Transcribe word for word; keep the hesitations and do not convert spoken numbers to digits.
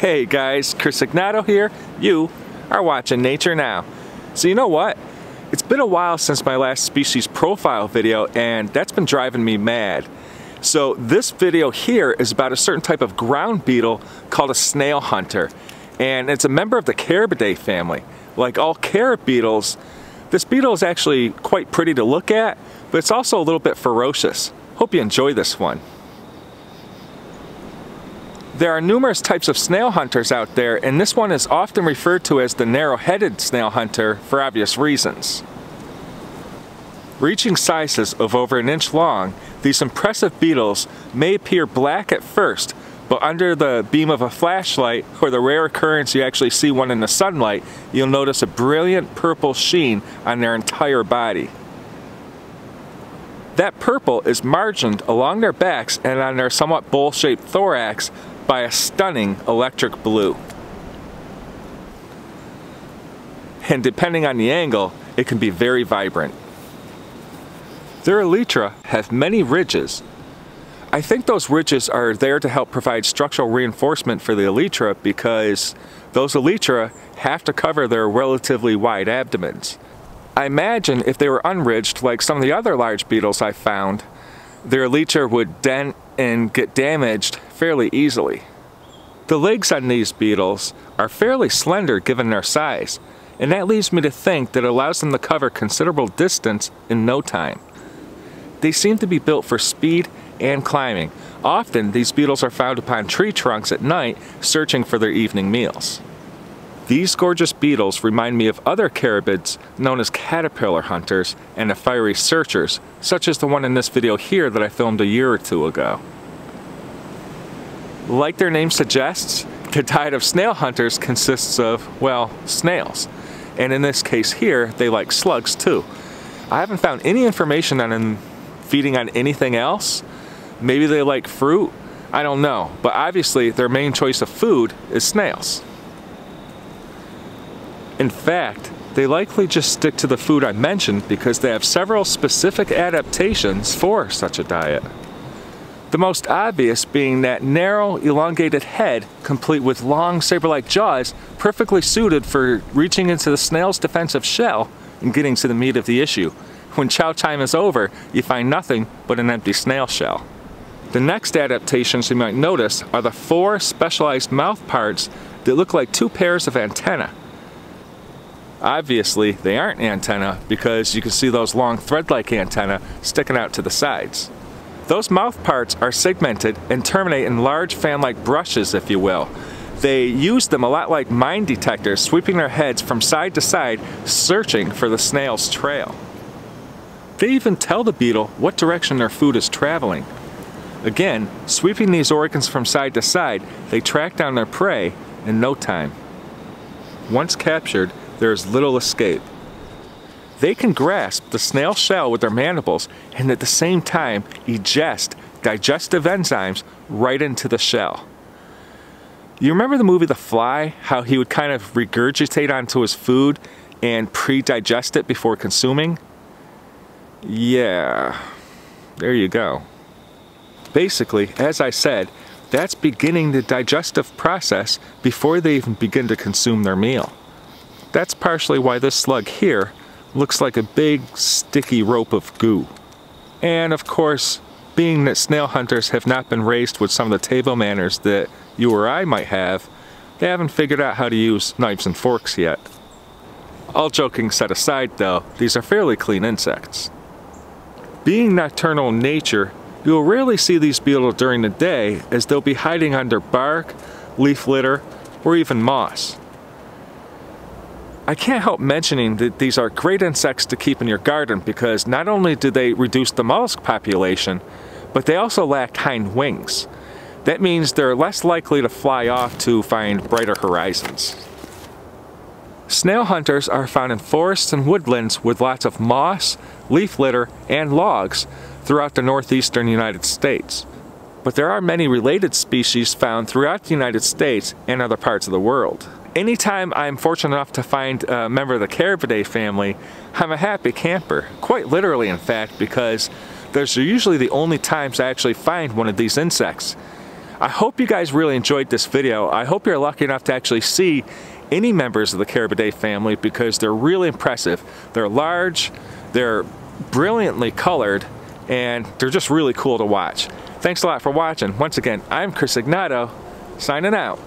Hey guys, Chris Egnoto here. You are watching Nature Now. So you know what? It's been a while since my last species profile video, and that's been driving me mad. So this video here is about a certain type of ground beetle called a snail hunter, and it's a member of the Carabidae family. Like all carib beetles, this beetle is actually quite pretty to look at, but it's also a little bit ferocious. Hope you enjoy this one. There are numerous types of snail hunters out there, and this one is often referred to as the narrow-headed snail hunter for obvious reasons. Reaching sizes of over an inch long, these impressive beetles may appear black at first, but under the beam of a flashlight, or the rare occurrence you actually see one in the sunlight, you'll notice a brilliant purple sheen on their entire body. That purple is margined along their backs and on their somewhat bowl-shaped thorax by a stunning electric blue. And depending on the angle, it can be very vibrant. Their elytra have many ridges. I think those ridges are there to help provide structural reinforcement for the elytra, because those elytra have to cover their relatively wide abdomens. I imagine if they were unridged like some of the other large beetles I found, their elytra would dent and get damaged fairly easily. The legs on these beetles are fairly slender given their size, and that leads me to think that it allows them to cover considerable distance in no time. They seem to be built for speed and climbing. Often these beetles are found upon tree trunks at night searching for their evening meals. These gorgeous beetles remind me of other carabids known as caterpillar hunters and the fiery searchers, such as the one in this video here that I filmed a year or two ago. Like their name suggests, the diet of snail hunters consists of, well, snails. And in this case here, they like slugs too. I haven't found any information on them feeding on anything else. Maybe they like fruit? I don't know, but obviously their main choice of food is snails. In fact, they likely just stick to the food I mentioned because they have several specific adaptations for such a diet. The most obvious being that narrow, elongated head, complete with long, saber-like jaws, perfectly suited for reaching into the snail's defensive shell and getting to the meat of the issue. When chow time is over, you find nothing but an empty snail shell. The next adaptations you might notice are the four specialized mouth parts that look like two pairs of antennae. Obviously, they aren't antennae because you can see those long thread-like antennae sticking out to the sides. Those mouth parts are segmented and terminate in large fan-like brushes, if you will. They use them a lot like mine detectors, sweeping their heads from side to side, searching for the snail's trail. They even tell the beetle what direction their food is traveling. Again, sweeping these organs from side to side, they track down their prey in no time. Once captured, there is little escape. They can grasp the snail shell with their mandibles and at the same time ingest digestive enzymes right into the shell. You remember the movie The Fly, how he would kind of regurgitate onto his food and pre-digest it before consuming? Yeah, there you go. Basically, as I said, that's beginning the digestive process before they even begin to consume their meal. That's partially why this slug here looks like a big sticky rope of goo. And of course, being that snail hunters have not been raised with some of the table manners that you or I might have, they haven't figured out how to use knives and forks yet. All joking set aside though, these are fairly clean insects. Being nocturnal in nature, you'll rarely see these beetles during the day, as they'll be hiding under bark, leaf litter, or even moss. I can't help mentioning that these are great insects to keep in your garden because not only do they reduce the mollusk population, but they also lack hind wings. That means they're less likely to fly off to find brighter horizons. Snail hunters are found in forests and woodlands with lots of moss, leaf litter, and logs throughout the northeastern United States. But there are many related species found throughout the United States and other parts of the world. Anytime I'm fortunate enough to find a member of the Carabidae family, I'm a happy camper. Quite literally, in fact, because those are usually the only times I actually find one of these insects. I hope you guys really enjoyed this video. I hope you're lucky enough to actually see any members of the Carabidae family, because they're really impressive. They're large, they're brilliantly colored, and they're just really cool to watch. Thanks a lot for watching. Once again, I'm Chris Egnoto, signing out.